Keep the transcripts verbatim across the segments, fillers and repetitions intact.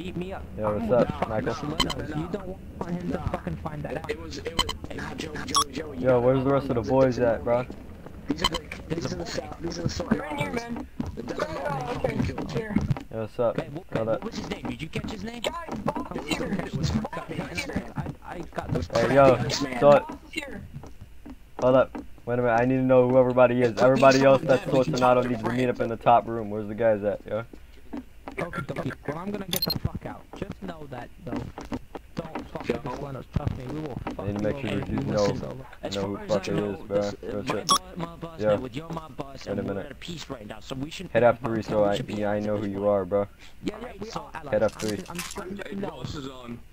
beat me up. Yo, what's up, Michael? You don't want him to fucking find that out. It was, it was, Joey, Joey, Joey. Yo, where's the rest of the boys at, bro? These are the, these are the, these are the Sortanato men. Yo, what's up? What was his name? Did you catch his name? Hey, yo, Sort. Hold up. Wait a minute, I need to know who everybody is. Everybody else that's Sortanato needs to meet up in the top room. Where's the guys at, yo? Okay, dokie. Well, I'm gonna get the fuck out. Just know that, though. Don't fuck up with Lenos. Trust me, we will fuck you over. I need to make sure that you know, know who the fuck it is, bro. Yo, shit. Yo. Wait a minute. Head up three so I, yeah, I know who you are, bro. Head up three.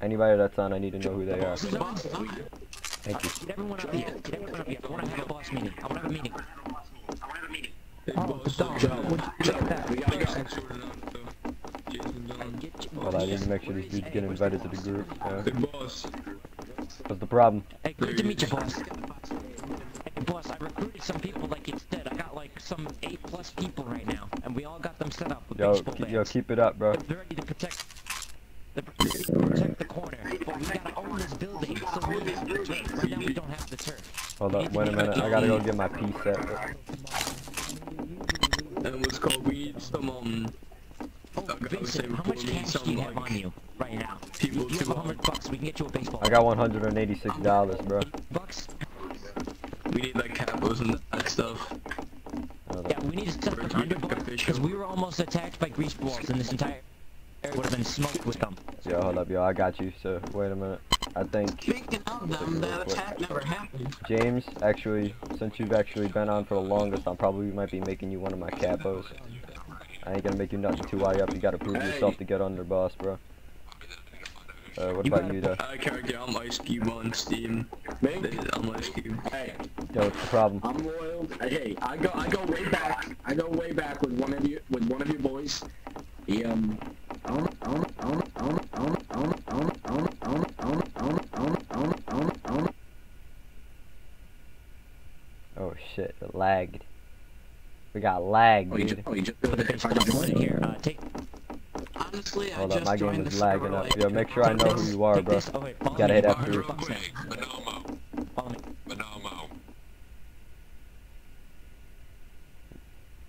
Anybody that's on, I need to know who they are. Thank you. Get everyone up here. Get everyone up here. I want to have a boss meeting. I want to have a meeting. I want to have a meeting. Oh, Don, would you get that? We gotta get Jason Don. Well, I need to make sure these dudes get invited to the group. Yeah. Big boss. What's the problem? Hey, good to meet you, boss. Hey, boss, I recruited some people like it's dead. I got like some eight plus people right now, and we all got them set up with baseball bats. Yo, keep it up, bro. They're ready to protect. Protect the corner, but we gotta own this building, so we have the turf. Right now we don't have the turf. Hold up, wait a minute, I gotta go get my piece set. And what's called, we need some, um... Oh, Vincent, how much cash do you have on you right now? People you have one hundred bucks, we can get you a baseball. I got one hundred eighty-six dollars, bro. Bucks? We need, like, capos and that stuff. Yeah, we need to set up under bucks, because we were almost attacked by grease balls in this entire... would have been smoked with them. Yo, hold up, yo, I got you, so wait a minute. I think... Speaking of them, that attack never happened. James, actually, since you've actually been on for the longest, I probably might be making you one of my capos. I ain't gonna make you nothing too high up, you gotta prove yourself to get under boss, bro. Uh, what about you, though? I can't get on my cube on Steam. On my cube. Hey. Yo, what's the problem? I'm loyal. Hey, I go, I go way back. I go way back with one of you, with one of your boys. He, um... Um, um, um, um, um, um, um, um, um, um, um, um, um, um, um. Oh shit, it lagged. We got lagged, oh, dude. You just, oh, you just put it in here. Uh, take... Honestly, I Hold just up, my game is lagging up. Yo, make sure I know who you are, bro. Oh, wait, you gotta hit F three. Bonomo. Bonomo.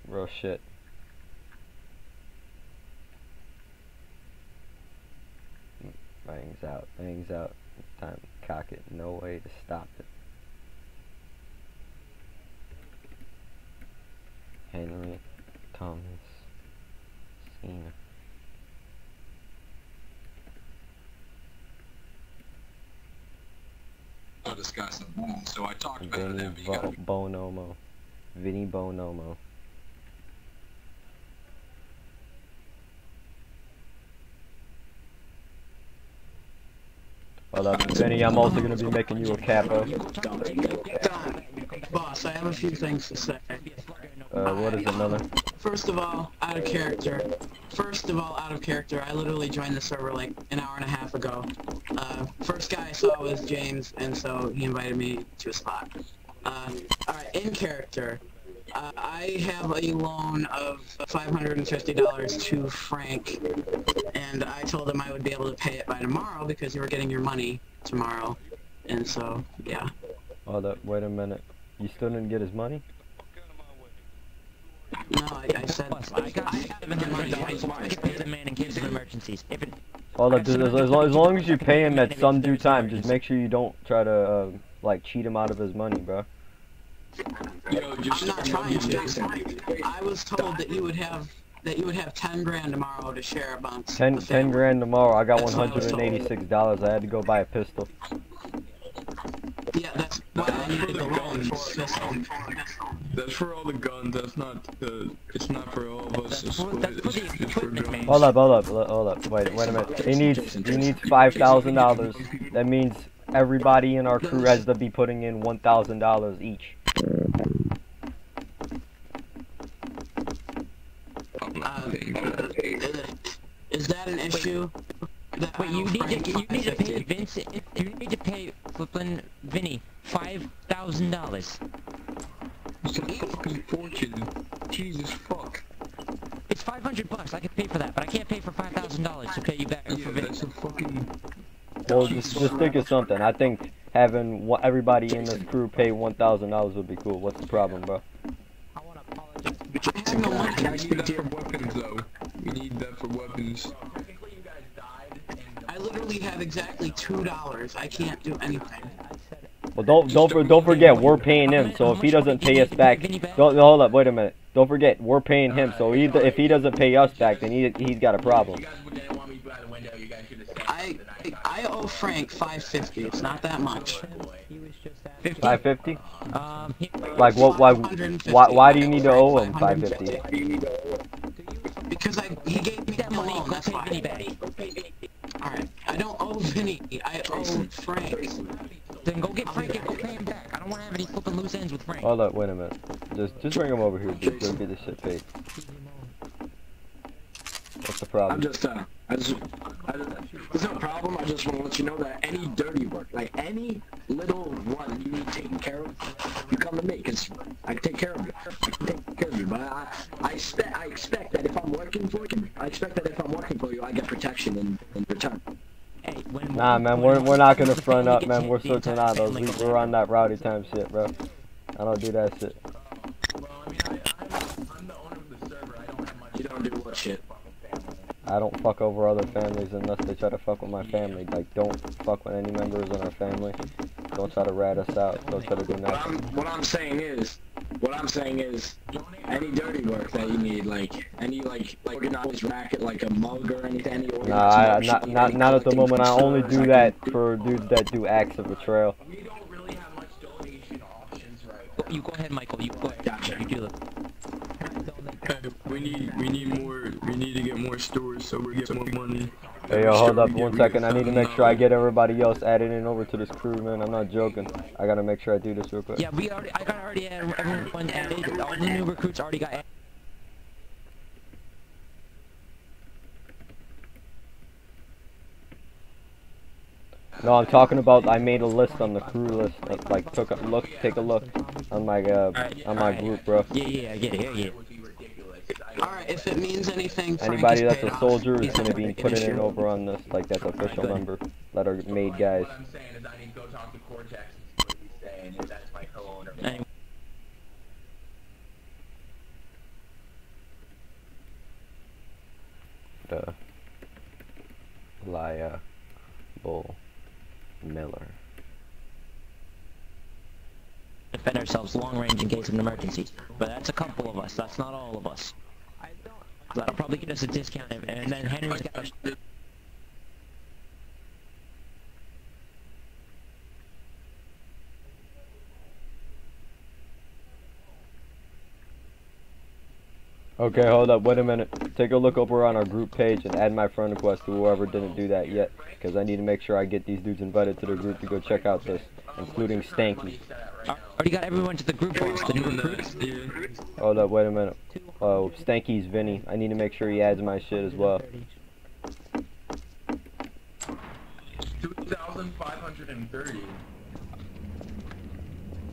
Real shit. Things out, things out, time to cock it, no way to stop it. Henry, Thomas, Cena. I'll discuss them, so I talked about them. Vinny Bonomo, Vinny Bonomo. Hold up, Vinny, I'm also going to be making you a capo. Boss, I have a few things to say. Uh, what is another? First of all, out of character. First of all, out of character. I literally joined the server like an hour and a half ago. Uh, first guy I saw was James, and so he invited me to a spot. Uh, alright, in character. Uh, I have a loan of five hundred fifty dollars to Frank, and I told him I would be able to pay it by tomorrow because you were getting your money tomorrow, and so, yeah. Hold up, wait a minute. You still didn't get his money? No, I, I said... I got seven hundred dollars to pay the man in case of emergencies. Hold up, as long as you pay him at some due time, just make sure you don't try to, uh, like, cheat him out of his money, bro. Yo, just I'm not trying to Jason. I was told that you would have that you would have ten grand tomorrow to share amongst. Ten ten grand tomorrow. I got one hundred and eighty six dollars. I had to go buy a pistol. Yeah, that's what I needed the loan for. That's for all the guns. That's not the. It's not for all of us. Hold up, hold up, hold up. Wait, wait a minute. He needs he needs five thousand dollars. That means everybody in our crew has to be putting in one thousand dollars each. Uh, is that an issue? Wait, wait you need to you need to pay Vincent. You need to pay Flippin' Vinny five thousand dollars. It's a fucking fortune. Jesus fuck. It's five hundred bucks. I can pay for that, but I can't pay for five thousand dollars to pay you back. Yeah, for that's a fucking... Well, just, just think of something. I think having everybody in this crew pay one thousand dollars would be cool. What's the problem, bro? I want to apologize. But Jason, I, I, I need that for weapons, though. We need that for weapons. I literally have exactly two dollars. I can't do anything. Well, don't don't don't forget we're paying him. So if he doesn't pay us back, don't hold up. Wait a minute. Don't forget we're paying him. So either if he doesn't pay us back, then he he's got a problem. I I owe Frank five fifty. It's not that much. five fifty? Um, like what? Why? Why? Why do you need to owe him five fifty? Because I he gave me that money. That's why. All right. I don't owe Vinny. I owe Frank. Then go get Frank and go pay him back. I don't want to have any flipping loose ends with Frank. Hold up, wait a minute. Just, just bring him over here. Just don't get this shit paid. What's the problem? I'm just, uh, I just, I just, there's no problem. I just want to let you know that any dirty work, like any little one you need taken care of, you come to me, cause I can take care of you. I can take care of you, but I, I, expect, I expect that if I'm working for you, I expect that if I'm working for you, I get protection in, in return. Nah, man, we're we're not gonna front up, man. We're Sortanato. We, we're on that rowdy time shit, bro. I don't do that shit. You don't do what shit? I don't fuck over other families unless they try to fuck with my family. Like, don't fuck with any members in our family. Don't try to rat us out. Don't try to do nothing. What I'm, what I'm saying is, what I'm saying is, any dirty work that you need, like any like like organized racket, like a mug or anything. Any nah, I, not not not at the moment. I only do that for dudes that do acts of betrayal. We don't really have much donation options, right? You go ahead, Michael. You go ahead. Gotcha. You do it. We need we need more. We need to get more stores so we get more money. Hey, yo, hold up one second. I need to make sure I get everybody else added in over to this crew, man. I'm not joking. I gotta make sure I do this real quick. Yeah, we already. I got already had everyone added. All the new recruits already got added. No, I'm talking about. I made a list on the crew list. That, like, took a look, take a look on my uh, on my group, bro. Yeah, yeah, I get it. Yeah, yeah. Alright, if it means anything, Frank anybody that's a soldier off. Is going to be put in and over on this, like that's official right, number that are made guys. What I'm saying is I need to go talk to Cortex, is what he's saying, and that's my co-owner. The Laya Bull Miller. Defend ourselves long range in case of an emergency, but that's a couple of us, that's not all of us. That'll probably get us a discount, and then Henry's got us. Okay, hold up, wait a minute. Take a look over on our group page and add my friend request to whoever didn't do that yet, because I need to make sure I get these dudes invited to the group to go check out this, including Stanky. I already got everyone to the group boss, the new recruits. Hold up, wait a minute. Oh, Stanky's Vinny. I need to make sure he adds my shit as well. two thousand five hundred thirty.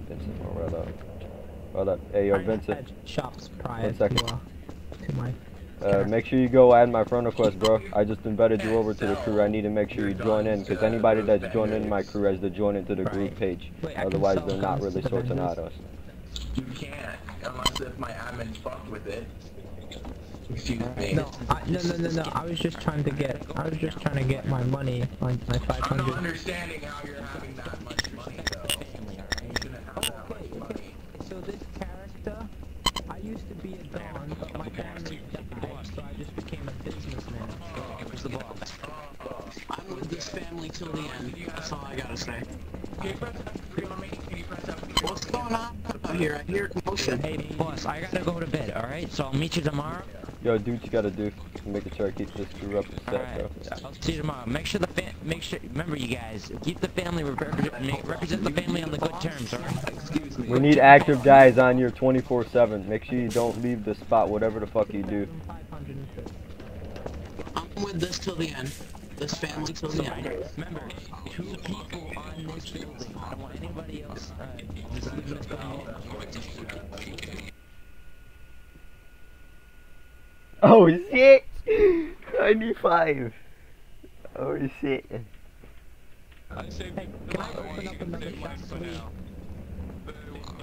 Vincent Morello. Hold up. Hey, yo, Vincent. Shops prior one second. To, uh, to my... Uh, make sure you go add my friend request, bro. I just invited you over to the crew. I need to make sure you join in, because anybody that's joined in my crew has to join into the group page. Otherwise, they're not really Sortanatos. You can't, unless if my admin's fucked with it. Excuse me. No, I, no, no, no, no. I was just trying to get, I was just trying to get my money on my five hundred. I'm not understanding how you're having that much money, though. So this character, I used to be a don, but my family died, so I just became a businessman. It was the boss. I'm with this family till the end. That's all I gotta say. What's going on out here? I hear motion. Hey, boss, I gotta go to bed, alright? So I'll meet you tomorrow. Yo, dude, you gotta do. Making sure I keep this crew up and set, right, bro. I'll see you tomorrow. Make sure the fa make sure. Remember, you guys, keep the family represent. Represent the family on the good terms, alright? Excuse me. We need active guys on here twenty-four seven. Make sure you don't leave the spot, whatever the fuck you do. I'm with this till the end. This family till the end. Remember, two people on this building. I don't want anybody else. Alright, just leave this behind. Oh shit! ninety-five. Oh shit. I say we open up another shot for now.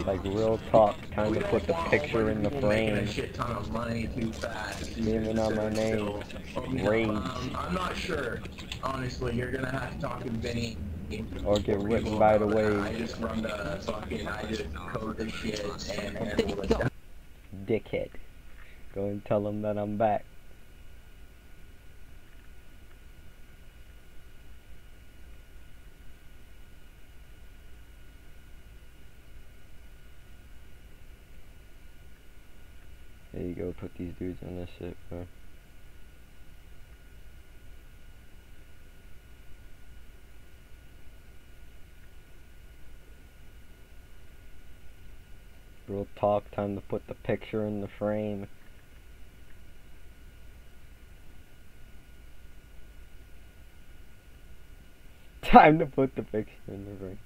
Like real talk, time to put the picture in the frame. A shit ton of money too fast. Even on my name, Rage. Um, I'm not sure. Honestly, you're gonna have to talk to Vinny. Or get whipped by the way. I just run the fucking. I just code the shit and handle it. Dickhead. Go and tell him that I'm back. There you go, put these dudes on this shit, bro. Real talk, time to put the picture in the frame. Time to put the picture in the frame.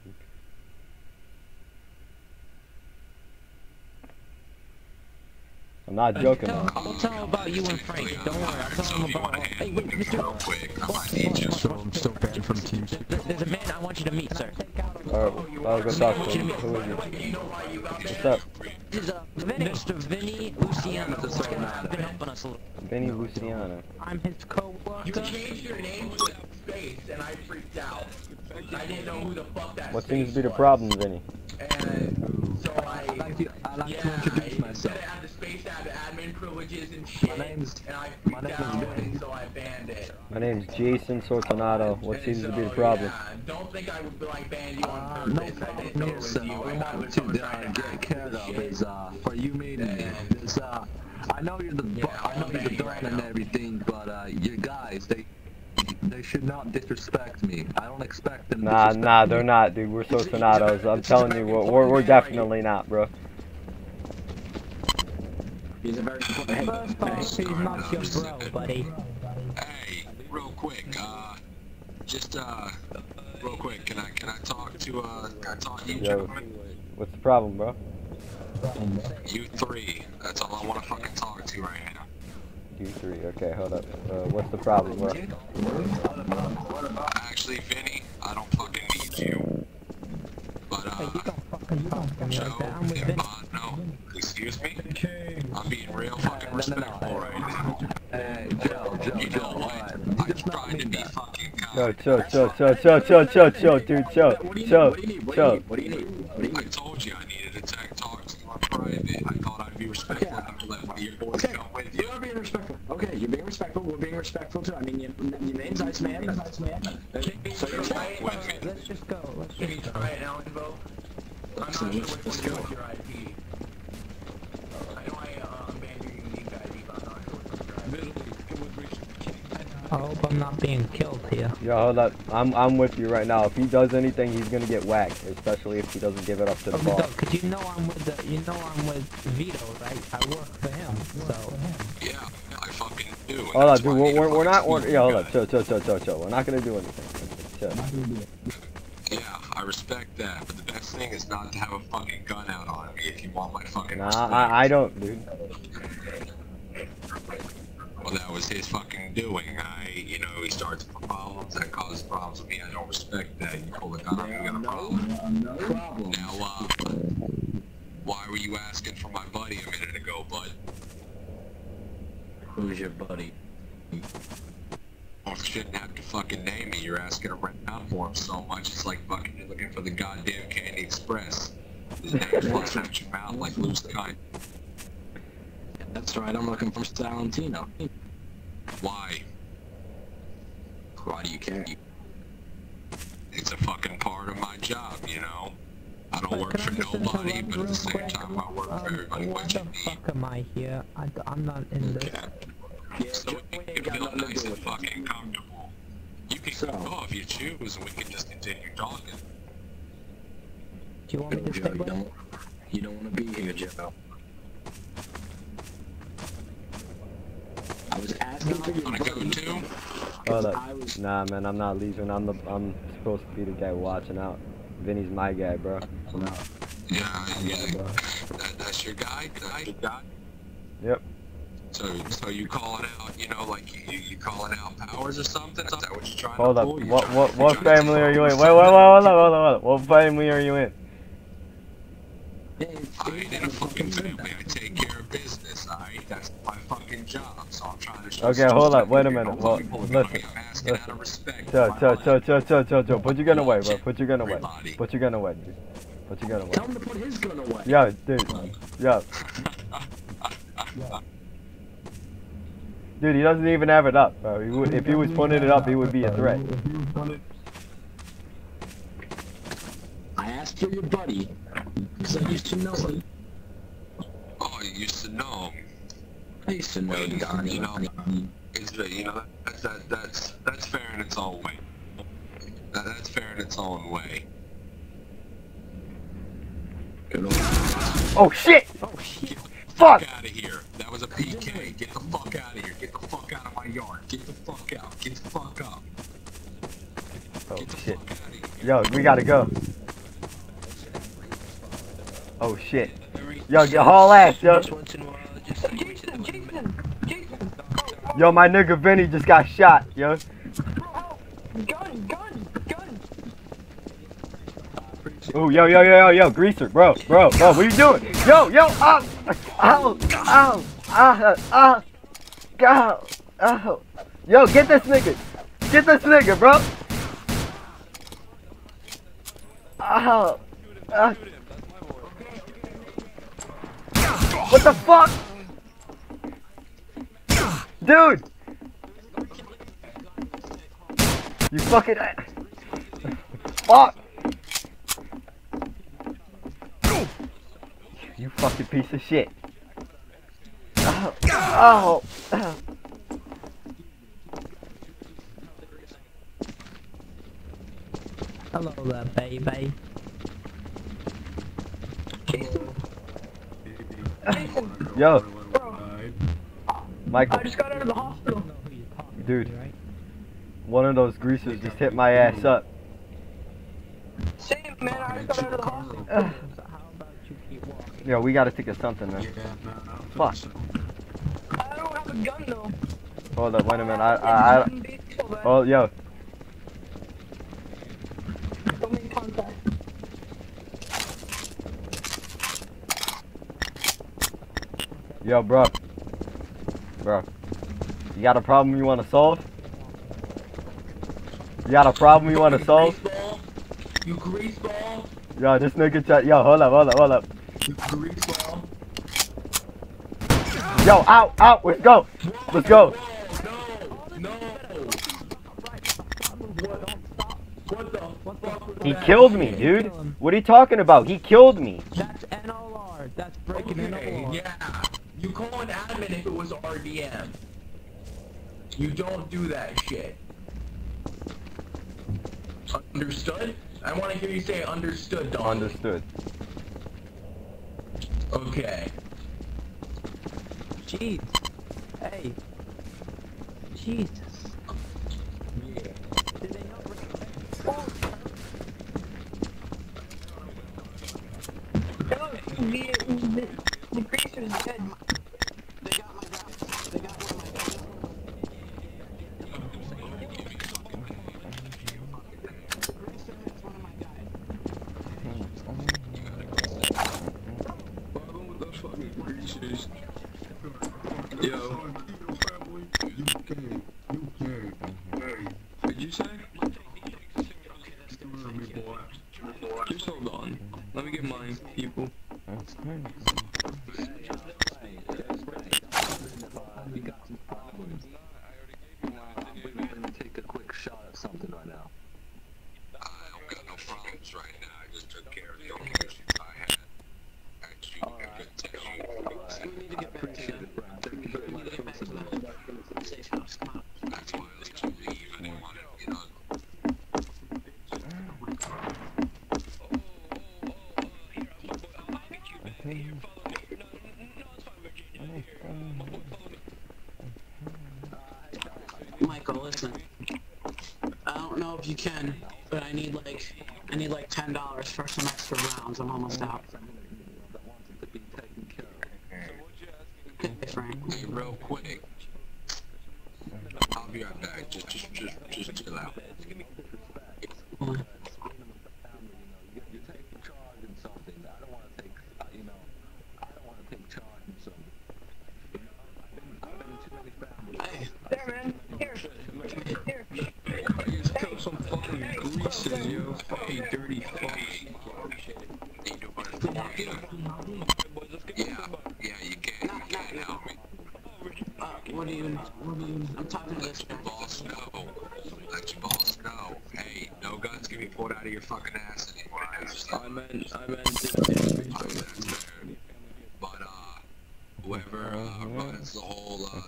I'm not joking. Uh, tell, I'll tell him about you and Frank. Don't worry, I'll tell him about. Hey, wait, Mister I'm still banned from Team Six. There's a man I want you to meet, sir. Alright, I'll go talk to him. Who is he? What's up? This is uh, Mister Vinny Luciano. He's been helping us a little. Vinny Luciano. I'm his co-worker. You changed your name to Space, and I freaked out. I didn't know who the fuck that was. What seems to be the problem, Vinny? And so I. I like to, I like yeah, to introduce myself. Privileges and shit. My name's and I my name's so I banned it. My name's Jason Sorcinato. What seems so, to be the problem? Yeah, don't think I would like ban you on purpose. Uh, no, no, sir. All I want to that I get cared of is uh for you meeting me. It's uh I know you're the yeah, I know you're the Don right and now. everything, but uh your guys they they should not disrespect me. I don't expect them. Nah, to nah, they're me. not, dude. We're Sorcinatos. I'm telling you, we're we're, we're definitely not, bro. He's a very important First off, he's not your bro, buddy. Hey, real quick, uh, just, uh, real quick, can I, can I talk to, uh, can I talk to you, gentlemen? What's the problem, bro? You three, that's all I want to fucking talk to right now. You three, okay, hold up. Uh, what's the problem, bro? Actually, Vinny, I don't fucking need you. But, uh, hey, you don't fucking, you don't fucking Joe, like that. I'm with Vinny. No, excuse me? I'm being real fucking respectful uh, no, no, no. right now. Hey, Joe, Joe, you know what? I'm trying to be that. fucking kind. Chill, chill, chill, chill, chill, chill, chill, dude, chill, chill, chill. What do you need? I told you I needed a tech talk to my private. I thought I'd be respectful okay. enough to let one of your boys okay. come with you. You are being respectful. Okay, you're being respectful. We're being respectful too. I mean, your, your name's Ice Man. Your name's Ice Man. So you're right. Let's just go. Let's just go. Alright, Alan Bo. I'm not sure what to do with your I P. I hope I'm not being killed here. Yo, hold up. I'm I'm with you right now. If he does anything, he's gonna get whacked, especially if he doesn't give it up to the boss. Because you know I'm with the, you know I'm with Vito, right? I work for him, so. Yeah, I fucking do. Hold up, dude. We're we're not. Yeah, hold up. Chill, chill, chill, chill, chill. We're not gonna do anything. Chill. Yeah, I respect that, but the best thing is not to have a fucking gun out on me if you want my fucking nah, respect. I, I don't, dude. Well, that was his fucking doing. I, you know, he starts problems, that causes problems with me. I don't respect that. You pull the gun out, you got a problem. No problem. Now, uh, why were you asking for my buddy a minute ago, bud? Who's your buddy? You shouldn't have to fucking name me. You're asking around for him so much. It's like fucking you're looking for the goddamn Candy Express. His name flies out your mouth like loose kind. That's right. I'm looking for Salentino. Why? Why do you care? It's a fucking part of my job, you know. I don't but work for nobody, but at the same quick? time I work um, for everybody. What the fuck am I here? I, I'm not in this. Okay. Yeah, so we can feel nice and fucking comfortable. You can so. go if you choose, and we can just continue talking. Do you want me to Joe, stay you don't, you don't want to be here, Joe. I was asking for your buddy. Hold up. Nah, man, I'm not leaving. I'm the, I'm supposed to be the guy watching out. Vinny's my guy, bro. No. Yeah, yeah. That, that's your guy? That's your guy? Yep. So, so you calling out, you know, like you, you calling out Powers or something? Is that what you're trying hold to pull? Hold up. What what what, what family are you in? Wait, wait, wait, hold up, hold up. What family are you in? I ain't in a fucking family. I take care of business. I that's my fucking job. So I'm trying to. Okay, hold up. Wait a minute. Well, listen. Listen. Cho, cho, cho, cho, cho, cho, cho. Put your gun away, bro. Put your gun away. Put your gun away, dude. Put your gun away. Tell him to put his gun away. Yeah, dude. Yeah. Dude, he doesn't even have it up, bro. He would, if he was pointing it up, he would be a threat. I asked for your buddy, because I used to know him. Oh, you used to know him. I used to know him, Donnie. You know, you know that, that, that's, that's fair in its own way. That, that's fair in its own way. Oh, shit! Oh, shit! Fuck! Get the fuck out of here. That was a P K. Get the fuck out of here. Get the fuck out of my yard. Get the fuck out. Get the fuck up. Oh shit. Yo, we gotta go. Oh shit. Yo, get haul ass, yo. Yo, my nigga Vinny just got shot, yo. Gun, gun, gun. Oh, yo, yo, yo, yo, yo, greaser, bro, bro, bro, what are you doing? Yo, yo, up! Ow, ow, ow, ow, ow, ow. Yo, get this nigga. Get this nigga, bro. Ow. Uh. What the fuck? Dude. You fucking... Fuck. You fucking piece of shit. Oh. Oh. Oh. Hello there, baby. Jason. Jason. Yo. Bro. Michael. I just got out of the hospital. Dude. One of those greasers just hit my ass up. Same, man. I just got out of the hospital. Uh. Yo, we gotta think of something, man. Yeah, no, no, fuck. I don't have a gun, though. Hold up, wait a minute. I, I, I, I oh, yo. Don't make contact. Yo, bro. Bro. You got a problem you want to solve? You got a problem you want to solve? You greaseball? Yo, this nigga chat. Yo, hold up, hold up, hold up. Yo, out, out, let's go, let's go. No, no, no. He killed me, dude. What are you talking about? He killed me. That's N L R. That's breaking N L R. Yeah, you call an admin if it was R D M. You don't do that shit. Understood? I want to hear you say understood, Don. Understood. Okay. Jeez. Hey. Jesus. Yeah. Did they not recognize me? The greaser's dead. They got my guy. They got one of my guys. Yo. You can't. You can't. What did you say? Just hold on. Let me get mine, people. You got some problems. We're gonna take a quick shot at something right now. I don't got no problems right now. I just took care of the only issues I had. All right. All right. We need to get back to it, bro. Thank you very much for listening. That's why I was too leave. I didn't want to get on. Michael, listen. I don't know if you can, but I need like I need like ten dollars for some extra rounds. I'm almost out. Frank, real quick. I'll be right back. Just, just, just, just chill out. What?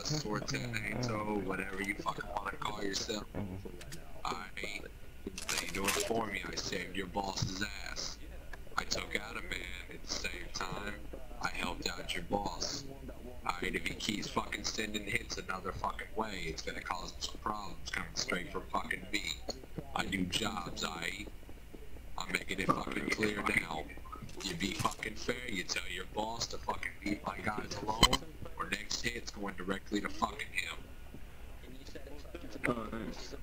Sortanato, whatever you fucking want to call yourself. I they do it for me. I saved your boss's ass. I took out a man at the same time. I helped out your boss. Alright, if he keeps fucking sending hits another fucking way, it's gonna cause him some problems coming straight from fucking me. I do jobs, I I'm making it fucking clear now. You be fucking fair, you tell your boss to fucking leave my guys alone. Next hit's going directly to fucking him. Oh, nice.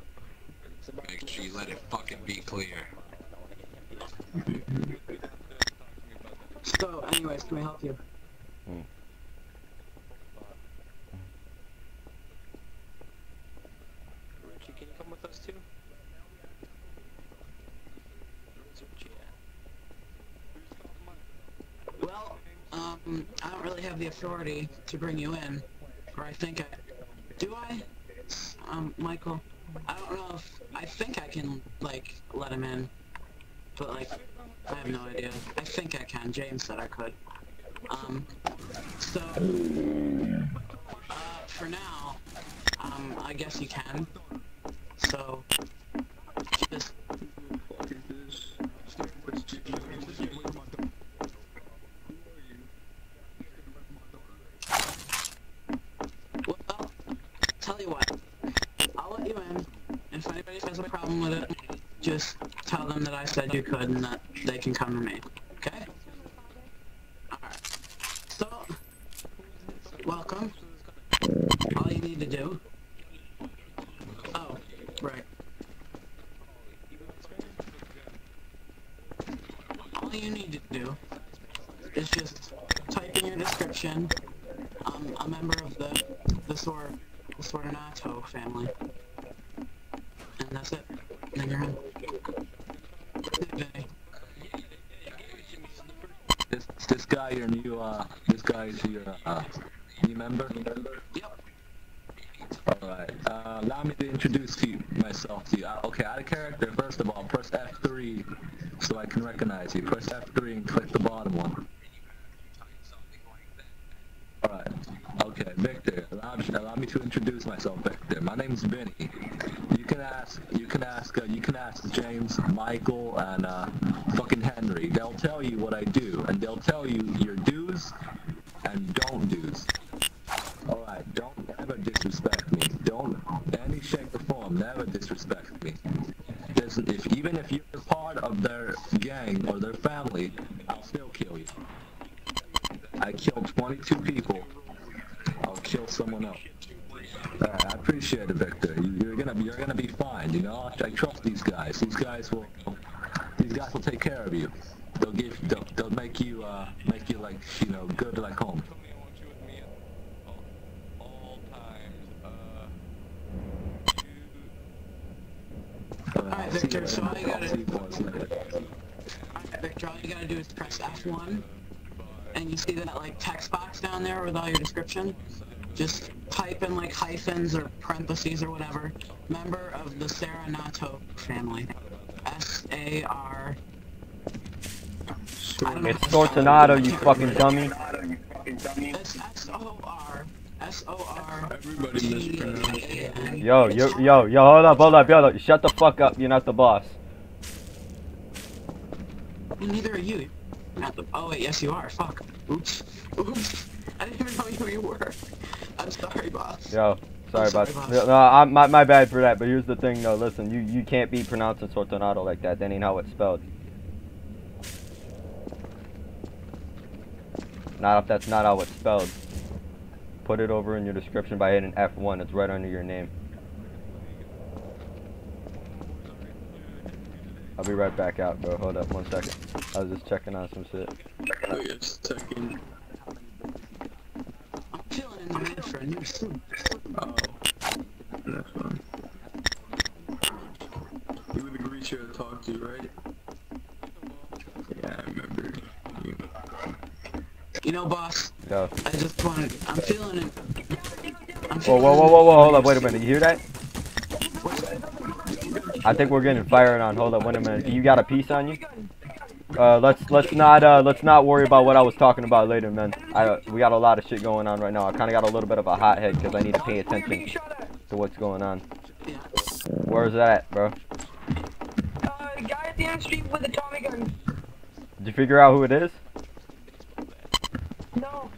Make sure you let it fucking be clear. So, anyways, can we help you? Mm. Richie, can you come with us too? Well, Um, I don't really have the authority to bring you in, or I think I... Do I? Um, Michael, I don't know if... I think I can, like, let him in, but, like, I have no idea. I think I can. James said I could. Um, so, uh, for now, um, I guess you can. So, just... Just tell them that I said you could and that they can come to me, okay? Alright. So, welcome. All you need to do... Oh, right. All you need to do is just type in your description, um, a member of the, the, Sor the Sortanato family. And that's it. Then you're in. This this guy your new uh this guy is your uh new member. Yep. All right. Uh, allow me to introduce to you, myself to you. Uh, okay, out of character. First of all, press F three so I can recognize you. Press F three and click the bottom one. All right. Okay, Victor. Allow me, allow me to introduce myself, Victor. My name's Vinny. You can ask, you can ask, uh, you can ask James, Michael, and uh, fucking Henry. They'll tell you what I do, and they'll tell you your do's and don't do's. All right, don't ever disrespect me. Don't, any shape or form, never disrespect me. Just, if even if you're part of their gang or their family, I'll still kill you. I killed twenty-two people. I'll kill someone else. All right, I appreciate it, Victor. You're gonna be, you're gonna be fine. You know, I, I trust these guys. These guys will, these guys will take care of you. They'll give, they'll, they'll make you, uh, make you like, you know, good like home. All right, Victor. So all you gotta, all right, Victor, all you gotta do is press F one, and you see that like text box down there with all your description. Just type in like hyphens or parentheses or whatever. Member of the Sortanato family. S A R. It's Sortanato, you fucking dummy. It's S O R S O R T A N. Yo, yo, yo, yo, hold up, hold up, hold up. Shut the fuck up. You're not the boss. Neither are you. Not the. Oh wait, yes you are. Fuck. Oops. Oops. I didn't even know who you were. I'm sorry, boss. Yo, sorry, sorry boss. boss. No, I'm my, my bad for that. But here's the thing, though. Listen, you you can't be pronouncing Sortanato like that. That ain't how it's spelled. Not if that's not how it's spelled. Put it over in your description by hitting F one. It's right under your name. I'll be right back out, bro. Hold up one second. I was just checking on some shit. Oh, yeah, just checking. I'm chilling in the middle, friend. You're asleep. Oh. That's fine. You would agree to talk to you, right? Yeah, I remember you. You know, boss? Yo. I just wanted... I'm feeling it. I'm feeling whoa, whoa, whoa, whoa, whoa. Hold up. Wait a minute. You hear that? I think we're getting fired on. Hold up, wait a minute. Do you got a piece on you? Uh, let's let's not uh, let's not worry about what I was talking about later, man. I we got a lot of shit going on right now. I kind of got a little bit of a hot head because I need to pay attention to what's going on. Where's that, bro? Uh, the guy at the end street with the Tommy gun. Did you figure out who it is? No.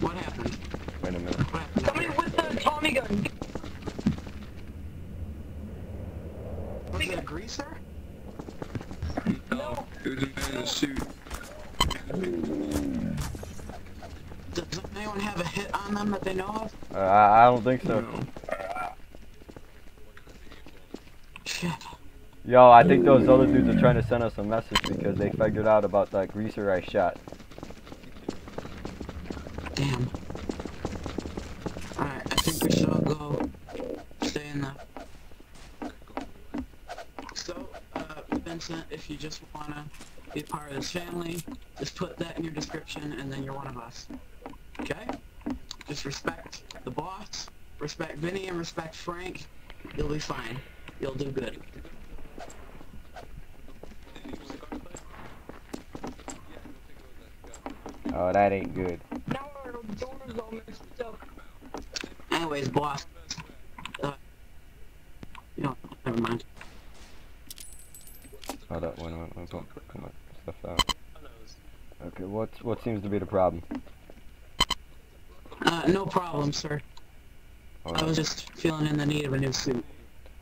What happened? Wait a minute. Somebody with the Tommy gun. Was it a greaser? No. It was a man in a suit. Does anyone have a hit on them that they know of? Uh, I don't think so. No. Shit. Yo, I think those other dudes are trying to send us a message because they figured out about that greaser I shot. Damn. Alright, I think we should all go stay in the... So, uh, Vincent, if you just wanna be a part of this family, just put that in your description and then you're one of us. Okay? Just respect the boss, respect Vinny, and respect Frank. You'll be fine. You'll do good. Oh, that ain't good. Now our door's all messed up. Anyways, boss. Uh, you know, never mind. Hold up, wait a minute. Come on, stuff out. Okay, what what seems to be the problem? Uh, no problem, sir. Hold I on. was just feeling in the need of a new suit.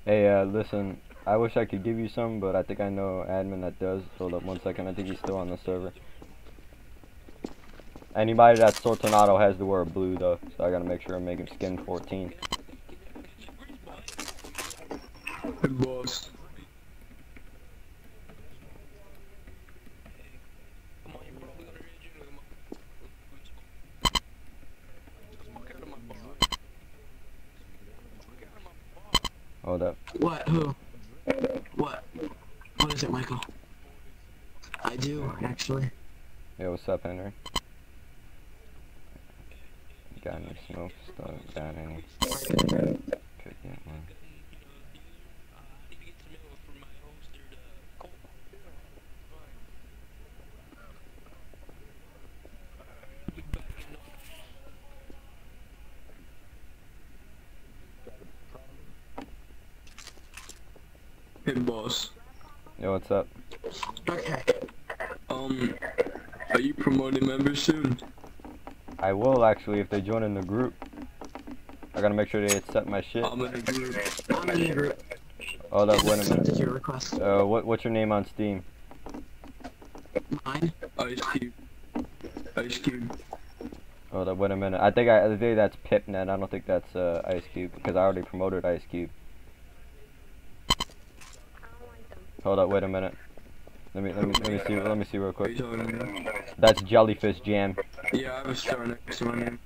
Hey, uh, listen. I wish I could give you some, but I think I know admin that does. Hold up, one second. I think he's still on the server. Anybody that's Sortanato has to wear blue though, so I gotta make sure I make him skin fourteen. Hey, boss. Hold up. What? Who? What? What is it, Michael? I do, actually. Yo, what's up, Henry? Got any smoke stuff? Got any? Could get one. Hey, boss. Yo, what's up? Okay. Um, are you promoting members soon? I will actually if they join in the group. I gotta make sure they accept my shit. I'm in the group. I'm in the group. Hold up, wait a minute. Your request. Uh, what, what's your name on Steam? Mine? Ice Cube. Ice Cube. Hold up, wait a minute. I think I, I think that's Pipnet. I don't think that's uh, Ice Cube because I already promoted Ice Cube. I don't want them. Hold up, wait a minute. Let me let me let me see let me see real quick. That's Jellyfish Jam. Yeah, I have a star next to my name.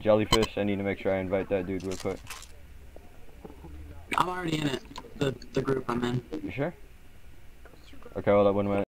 Jellyfish, I need to make sure I invite that dude real quick. I'm already in it. The the group I'm in. You sure? Okay, hold up one minute.